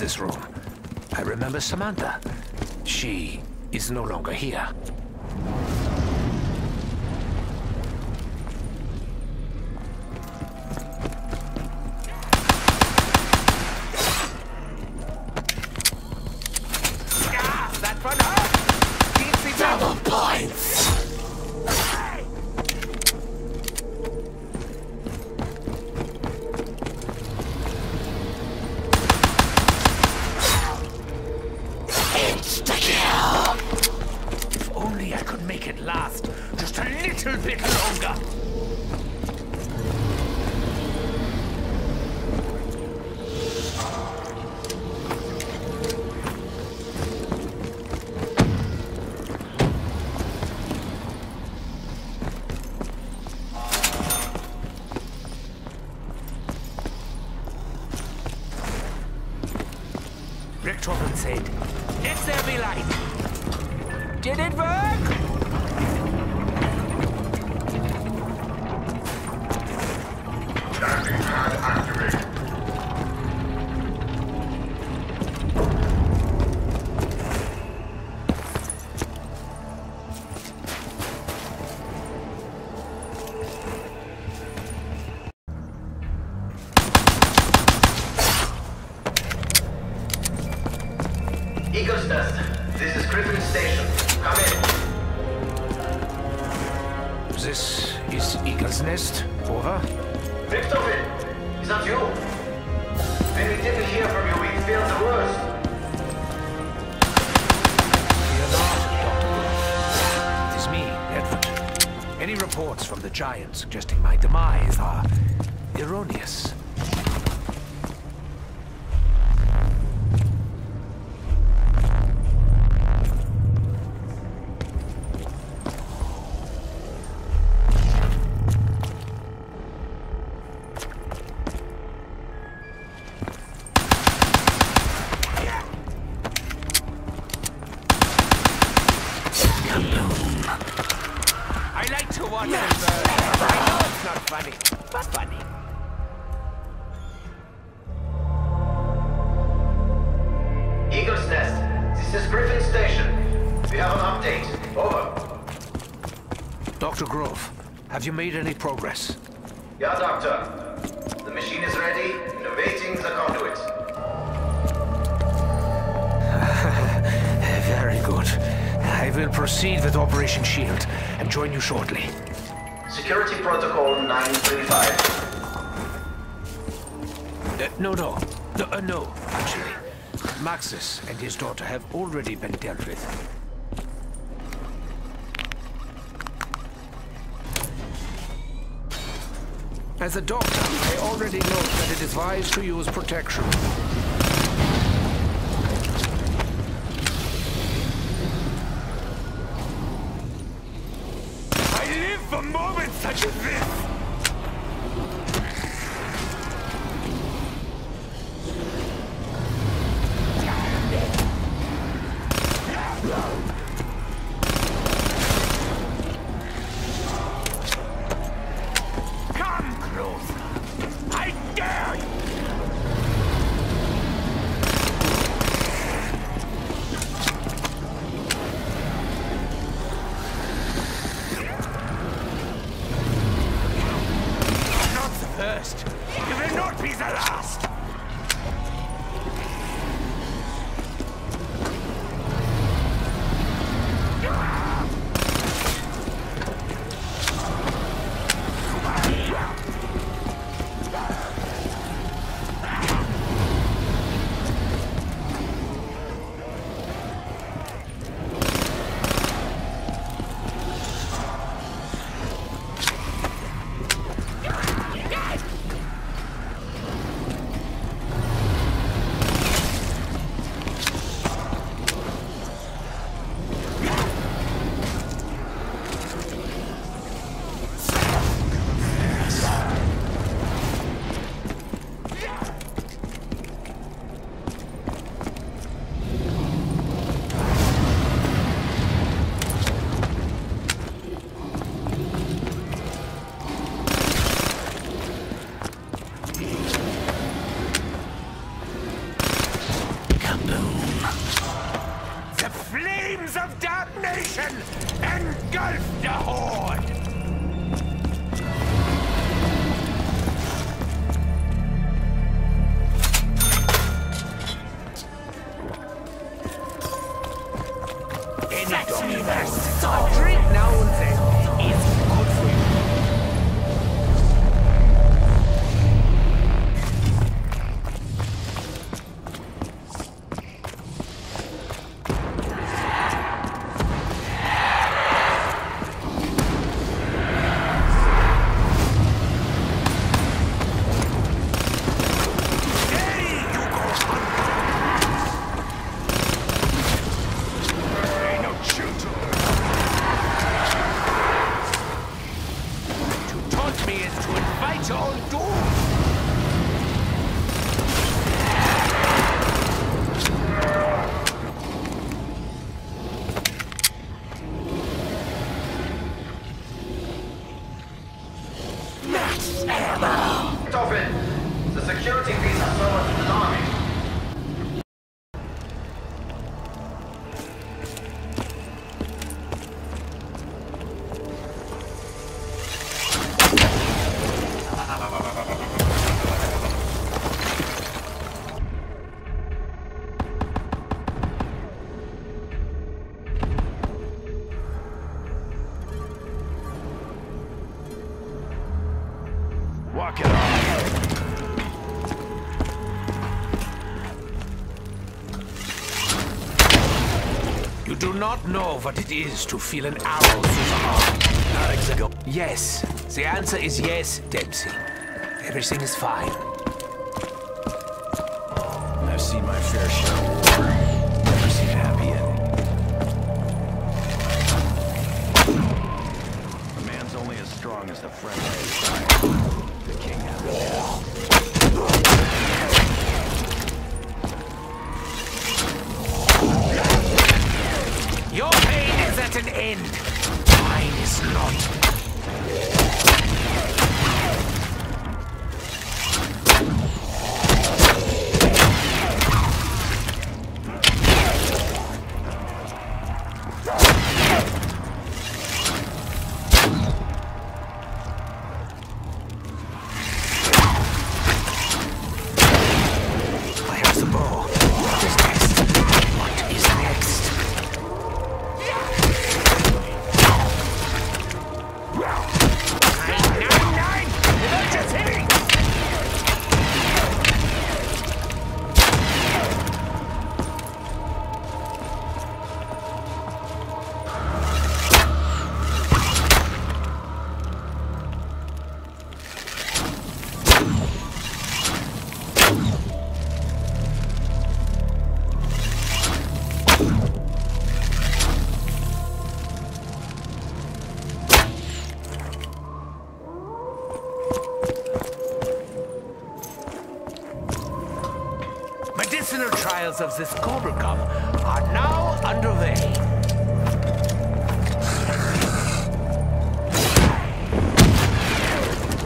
This room. I remember Samantha. She is no longer here. Eagle's Nest, this is Griffin Station. Come in. This is Eagle's Nest, over. Richtofen, is that you? When we didn't hear from you, we feared the worst. Fear not, Doctor. It's me, Edward. Any reports from the Giant suggesting my demise are erroneous. Have you made any progress? Yeah, Doctor. The machine is ready and awaiting the conduit. Very good. I will proceed with Operation Shield and join you shortly. Security Protocol 935. No, actually. Maxis and his daughter have already been dealt with. As a doctor, I already know that it is wise to use protection. I live for moments such as this! You do not know what it is to feel an arrow through the heart. Yes. The answer is yes, Dempsey. Everything is fine. I've seen my fair share of war. Never seen a happy ending. A man's only as strong as the friend by his side. The king has a hand. Your pain is at an end. Mine is not. Where's the ball? What is next? What is next? trials of this Cobra Cup are now underway.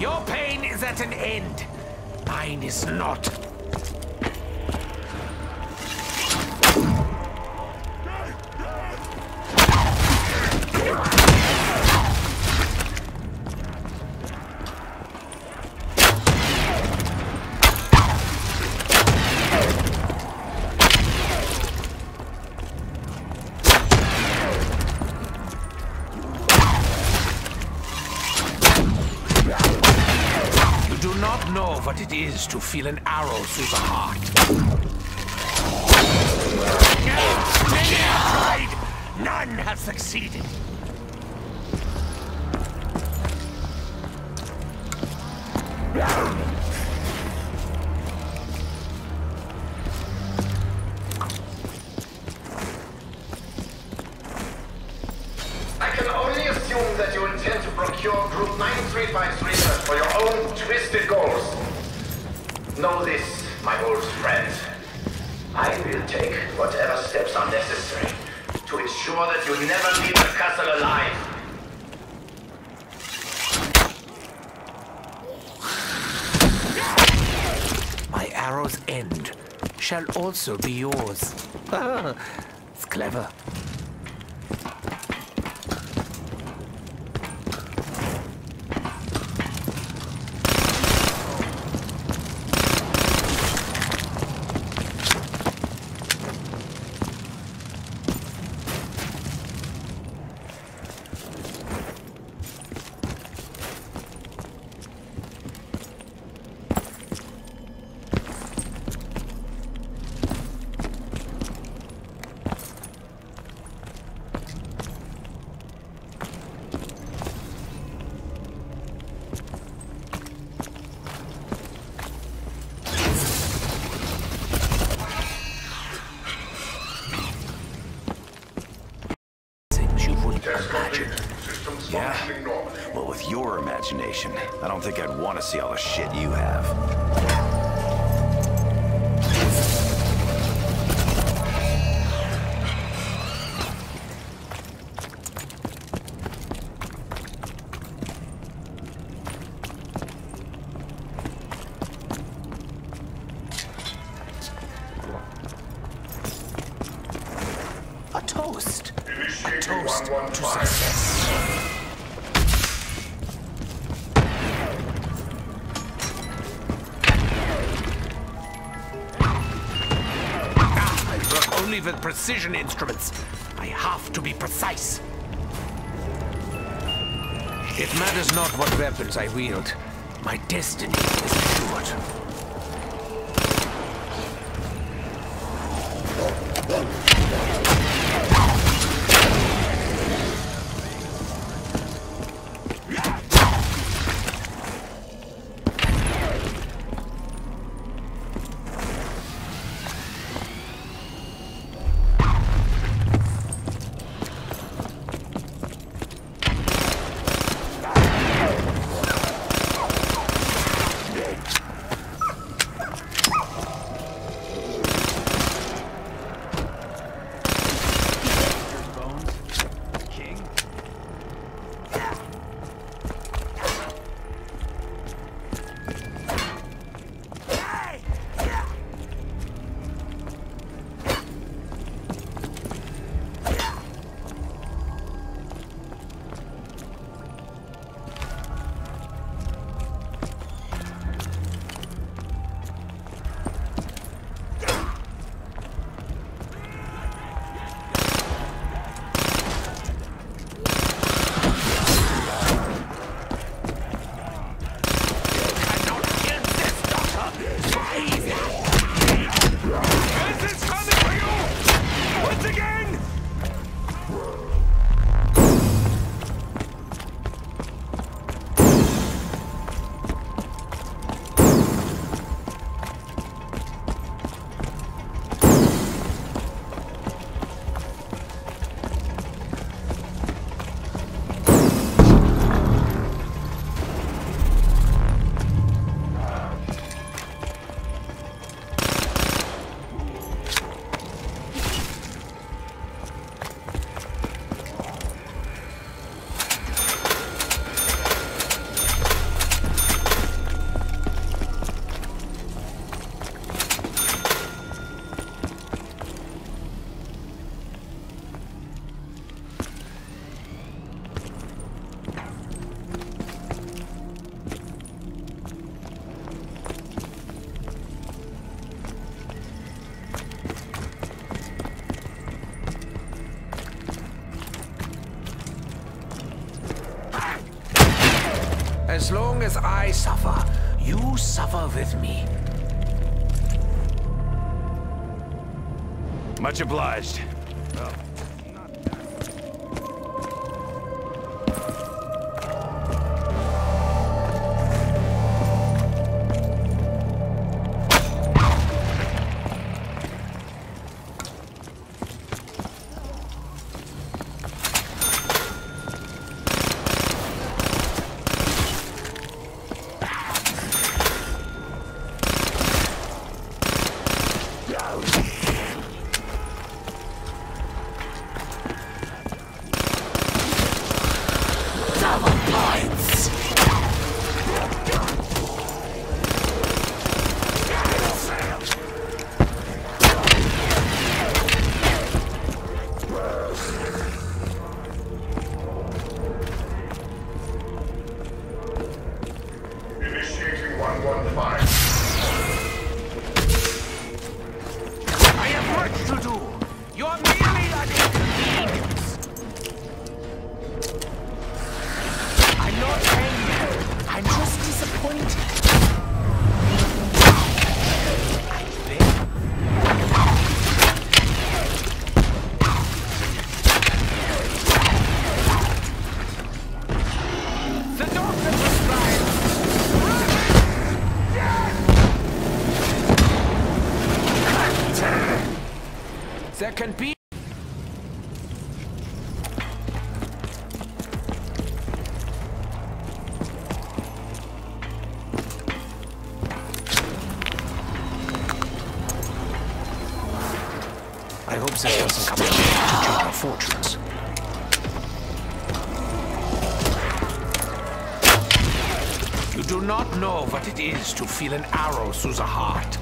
Your pain is at an end. Mine is not. What it is to feel an arrow through the heart. Many have tried, none have succeeded. I can only assume that you intend to procure Group 9353 for your own twisted goals. Know this, my old friend. I will take whatever steps are necessary to ensure that you never leave the castle alive. My arrow's end shall also be yours. It's clever. Well, with your imagination, I don't think I'd want to see all the shit you have. A toast to success. I work only with precision instruments. I have to be precise. It matters not what weapons I wield. My destiny is assured. As long as I suffer, you suffer with me. Much obliged. Well, not can be. I hope that doesn't come to take our fortunes. You do not know what it is to feel an arrow through the heart.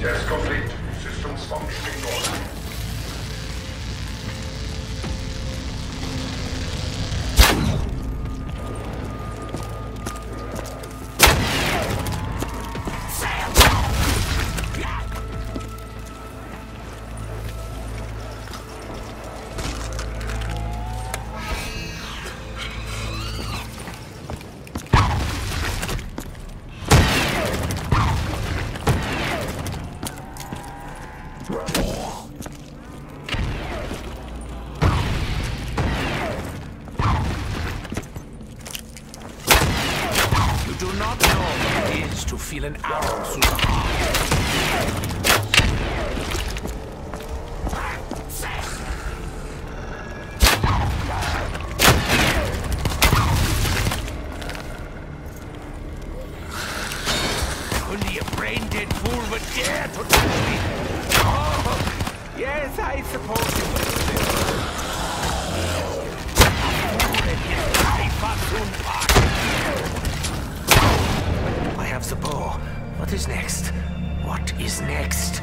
Test complete. Systems functioning normally. feel an arrow through the heart. Only a brain-dead fool would dare to touch me. Oh, yes, I suppose it was there. I have the bow. What is next? What is next?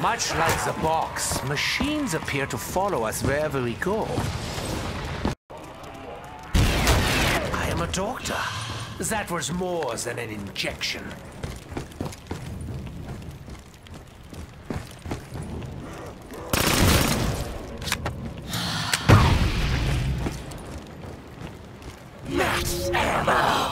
Much like the box, machines appear to follow us wherever we go. I am a doctor. That was more than an injection. Max ammo!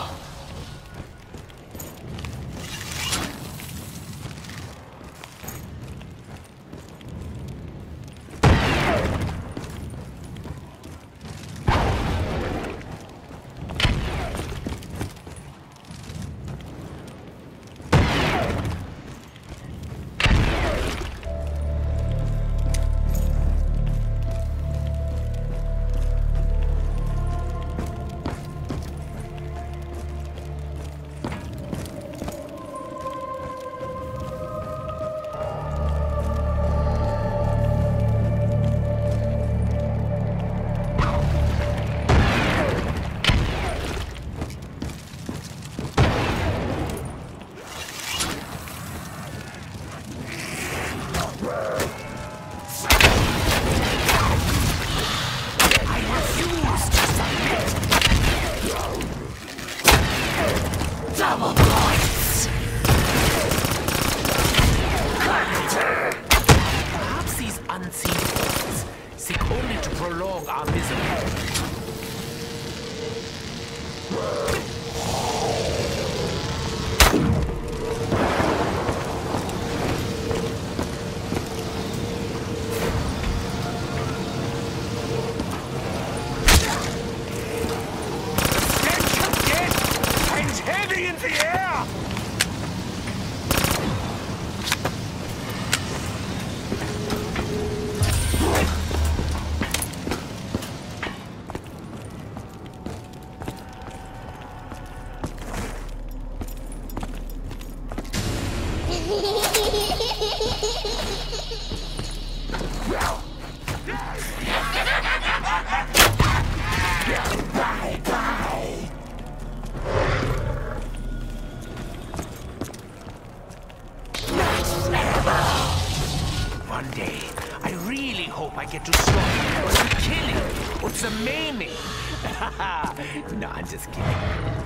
No, I'm just kidding.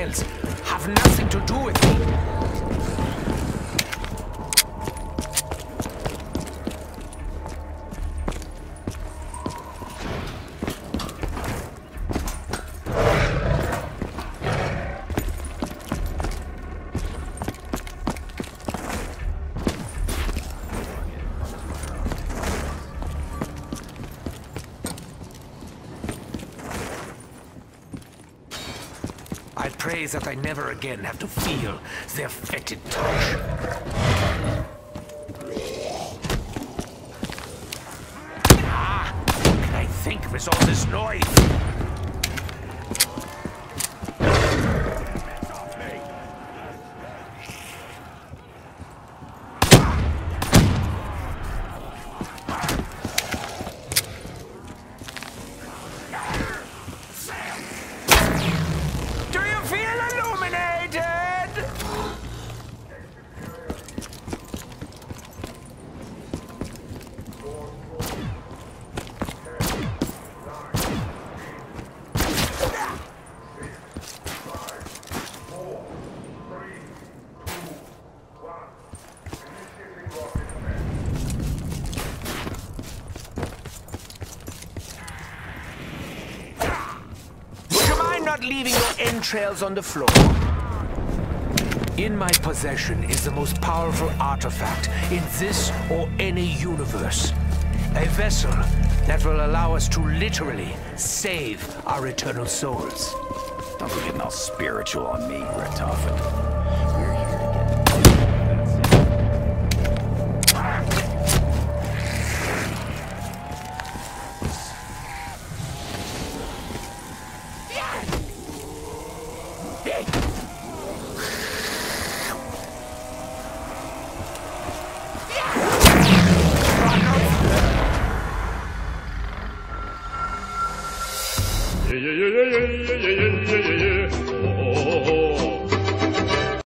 else have nothing to do with me. I pray that I never again have to feel their fetid touch. Ah! What can I think with all this noise? Leaving your entrails on the floor. In my possession is the most powerful artifact in this or any universe. A vessel that will allow us to literally save our eternal souls. Don't be getting all spiritual on me, Retoffin.